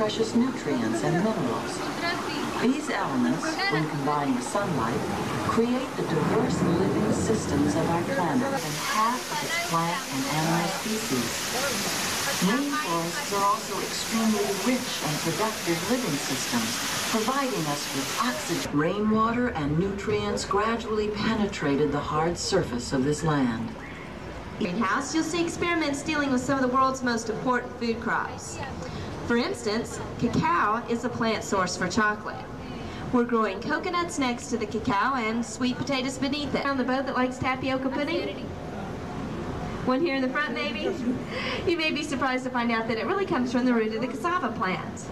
Precious nutrients and minerals. These elements, when combined with sunlight, create the diverse living systems of our planet and half of its plant and animal species. Rainforests are also extremely rich and productive living systems, providing us with oxygen. Rainwater and nutrients gradually penetrated the hard surface of this land. Greenhouse, you'll see experiments dealing with some of the world's most important food crops. For instance, cacao is a plant source for chocolate. We're growing coconuts next to the cacao and sweet potatoes beneath it. On the boat that likes tapioca pudding? One here in the front, maybe? You may be surprised to find out that it really comes from the root of the cassava plant.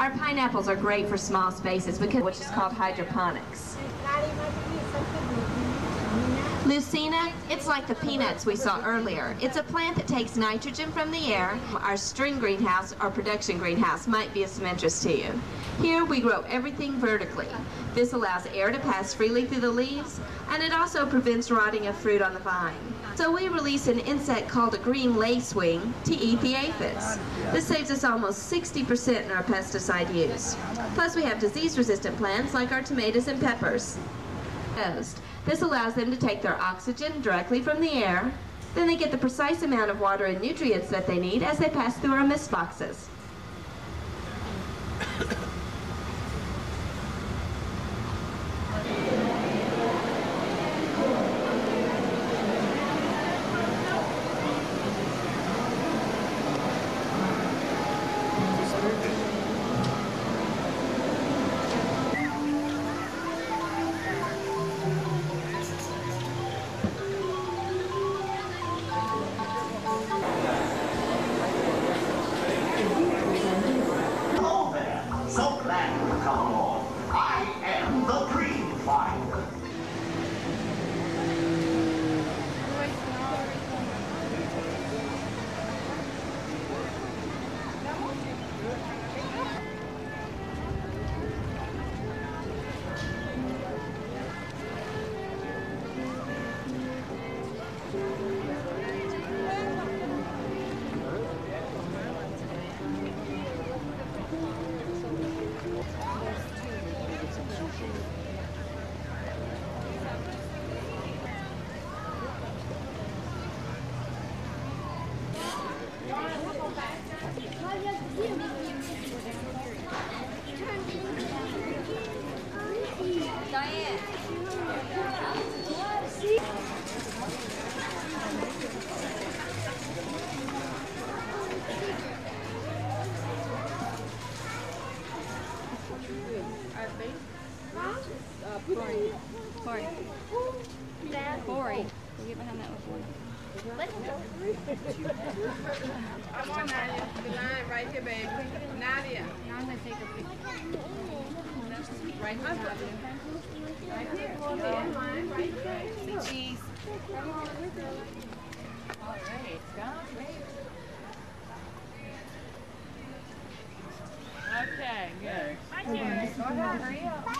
Our pineapples are great for small spaces, which is called hydroponics. Lucina, it's like the peanuts we saw earlier. It's a plant that takes nitrogen from the air. Our string greenhouse or production greenhouse might be of some interest to you. Here we grow everything vertically. This allows air to pass freely through the leaves, and it also prevents rotting of fruit on the vine. So we release an insect called a green lacewing to eat the aphids. This saves us almost 60% in our pesticide use. Plus we have disease-resistant plants like our tomatoes and peppers. This allows them to take their oxygen directly from the air. Then they get the precise amount of water and nutrients that they need as they pass through our mist boxes. Boring. We'll get behind that one. Let's go. I want Nadia. The line right here, baby. Nadia. Now I'm going to take a picture. Right here. Right here. Right here. Say cheese. All right. Okay, good. Right here. Go ahead. Hurry up.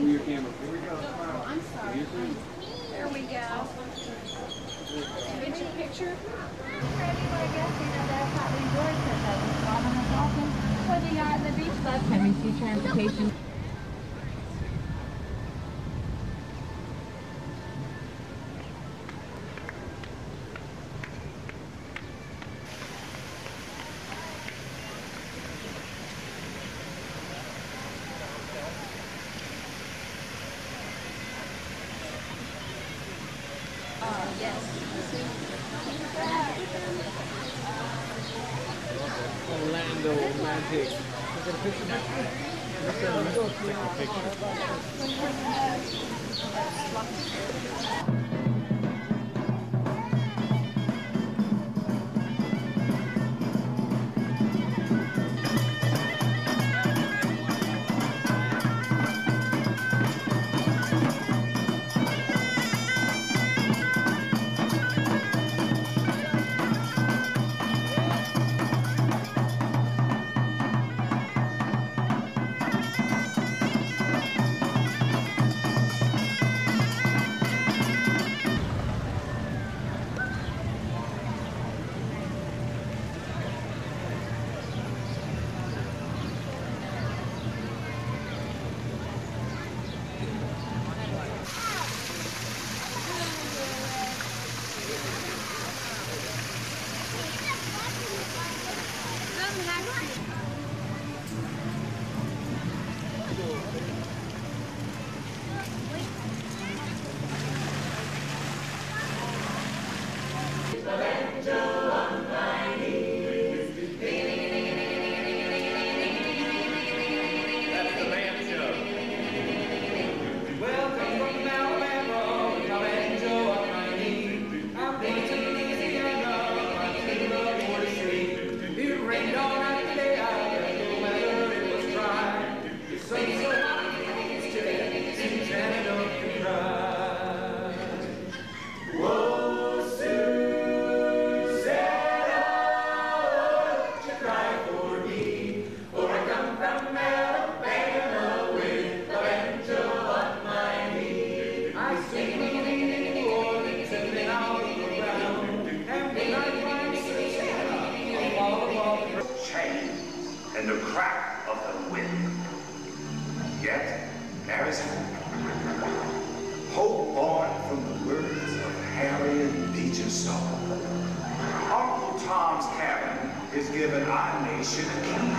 Your camera. Here we go. Oh, I'm sorry. There we go. Get your picture. Whether you are at the beach, let me see transportation. installed. Uncle Tom's Cabin is giving our nation a key,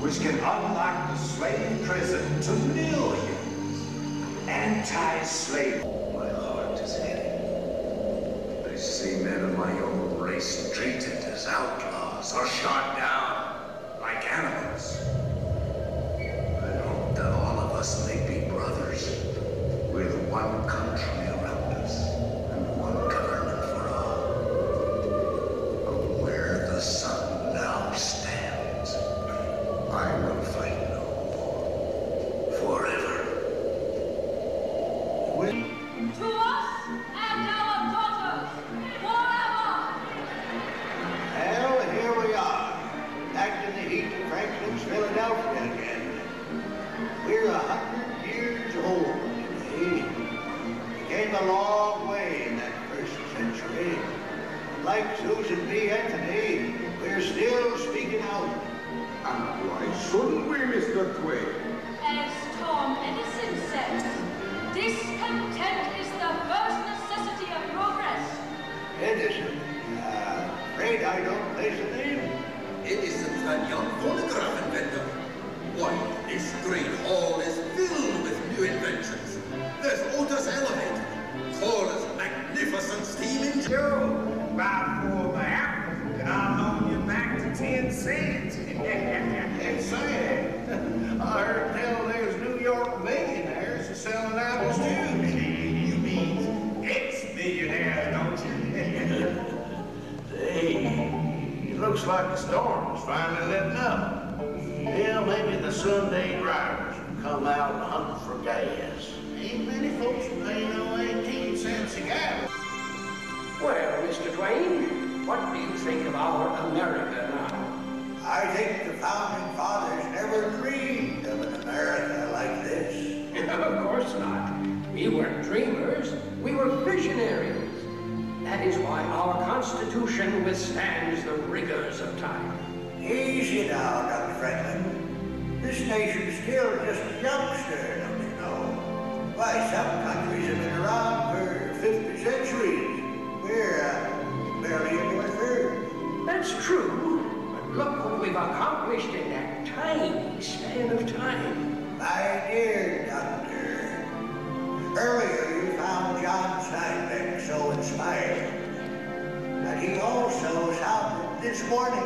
which can unlock the slave prison to millions. Anti-slavery. Oh, my heart is heavy. I see men of my own race treated as outlaws or shot down like animals. I hope that all of us may be brothers with one country around us and one government for all. But where the sun now stands, I will fight no more. Forever. To us and our daughters, forever! Well, here we are, back in the heat of Franklin's Philadelphia again. We're 100 years old. Came a long way in that first century. Like Susan B. Anthony, we're still speaking out. And why shouldn't we, Mr. Twain? As Tom Edison said, discontent is the first necessity of progress. Edison? Afraid I don't place a name. Edison's that young phonograph inventor. Why, this great hall is filled with new inventions. There's Otis Elevator, Cora's magnificent steam engine. You buy four of my apples, and I'll loan you back to 10 cents. Insane. I heard tell there's New York millionaires selling apples too. You mean ex-millionaires, don't you? Hey, it looks like the storm is finally letting up. Yeah, maybe the Sunday drivers will come out and hunt for gas. Ain't many folks paying no 18 cents a gallon. Well, Mr. Twain, what do you think of our America now? I think the Founding Fathers never dreamed of an America like this. Of course not. We weren't dreamers. We were visionaries. That is why our Constitution withstands the rigors of time. Easy now, Dr. Franklin. This nation's still just a youngster, don't you know? Why, some countries have been around for 50 centuries. We're barely into a third. That's true, but look what we've accomplished in that tiny span of time. My dear Doctor, earlier you found John Steinbeck so inspiring, but he also sounded this morning.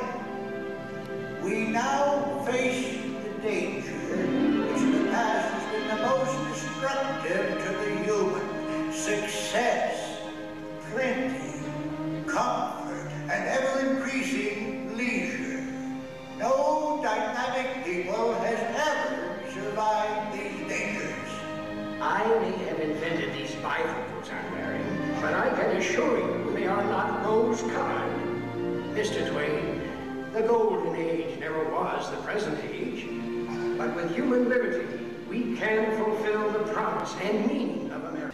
We now face the danger which in the past has been the most destructive to the human. Success, plenty, comfort, and ever-increasing leisure. No dynamic people has ever survived these dangers. I may have invented these bifocals I'm wearing, but I can assure you they are not rose-colored. Mr. Twain, the golden age never was the present age, but with human liberty, we can fulfill the promise and meaning of America.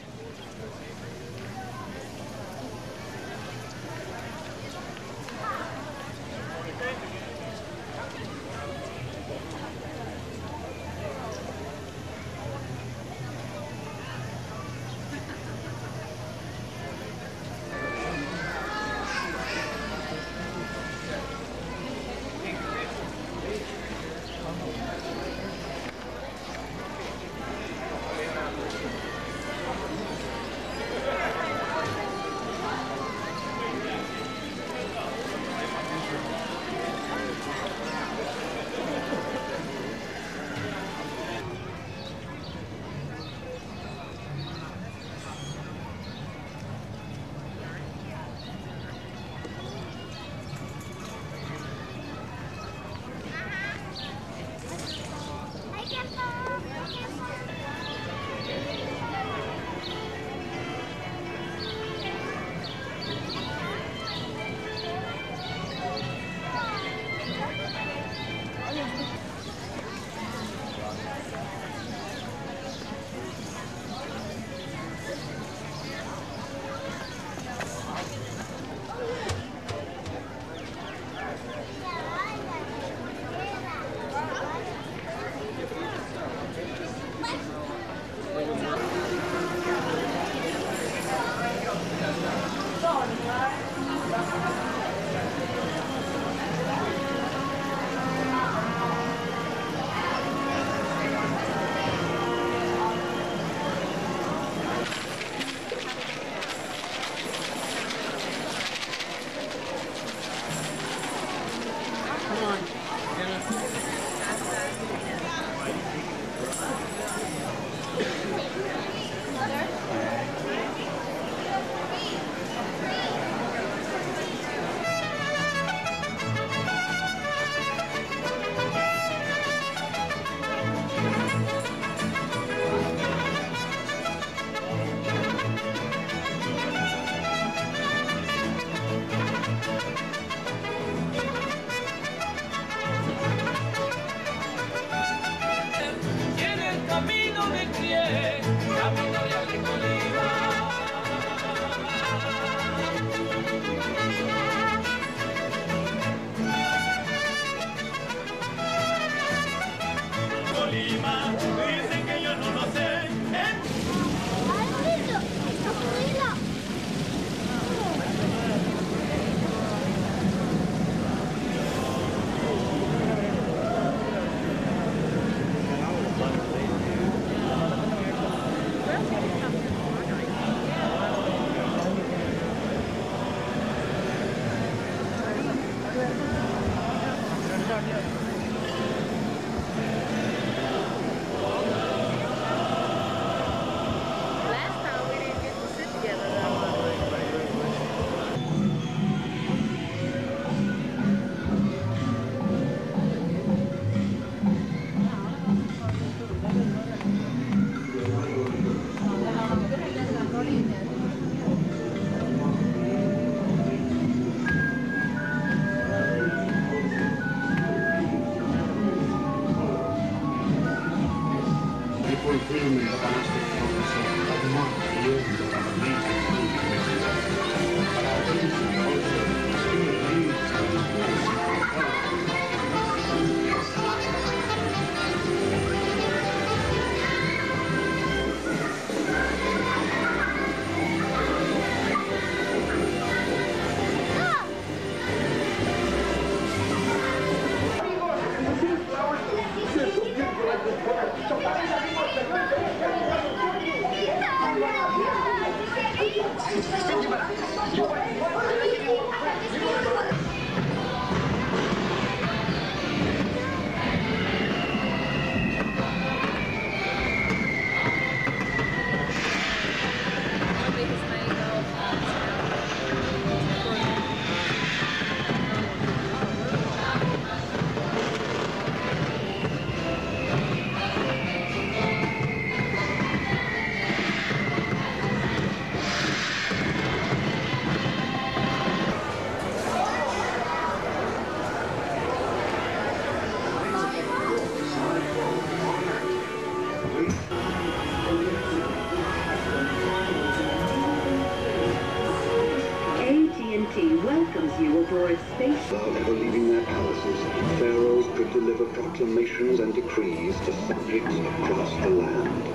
Welcomes you aboard space. While ever leaving their palaces, pharaohs could deliver proclamations and decrees to subjects across the land.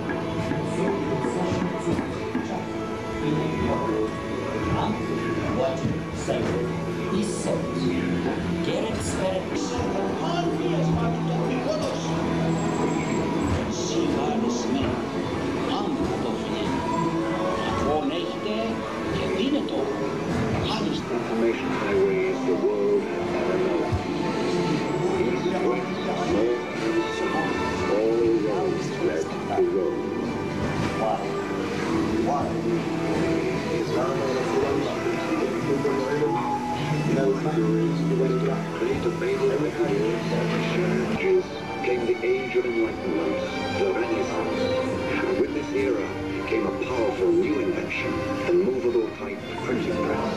Information highways the world has never known. East, west, north, and south, all roads led to Rome. Why? Islam is a philosophy to the world. No countries went directly to mainland ideas. Churches came the age of enlightenment, the Renaissance. And with this era came a powerful new invention, the movable type printing press.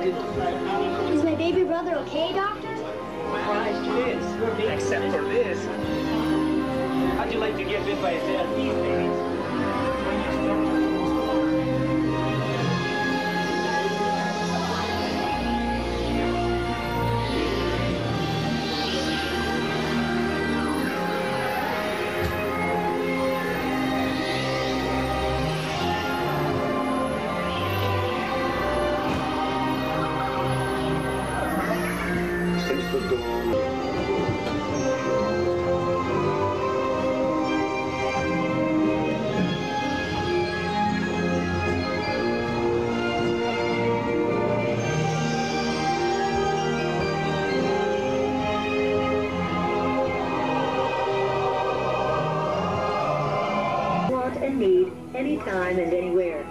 Is my baby brother okay, Doctor? Christ, yes. Except for this. How'd you like to get bit by a dead bee, baby? Need anytime and anywhere.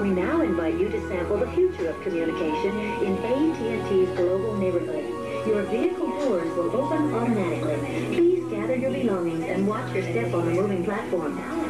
We now invite you to sample the future of communication in AT&T's global neighborhood. Your vehicle doors will open automatically. Please gather your belongings and watch your step on the moving platform.